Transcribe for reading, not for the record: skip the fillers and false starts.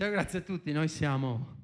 Ciao, grazie a tutti, noi siamo...